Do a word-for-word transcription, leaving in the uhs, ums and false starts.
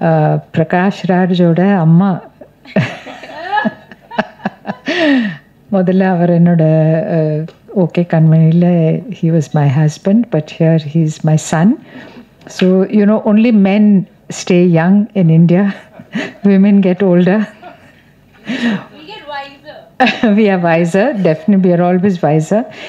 uh, Prakash Rajodai Amma. He was my husband, but here he is my son. So, you know, only men stay young in India. Women get older. We get wiser. We are wiser, definitely. We are always wiser.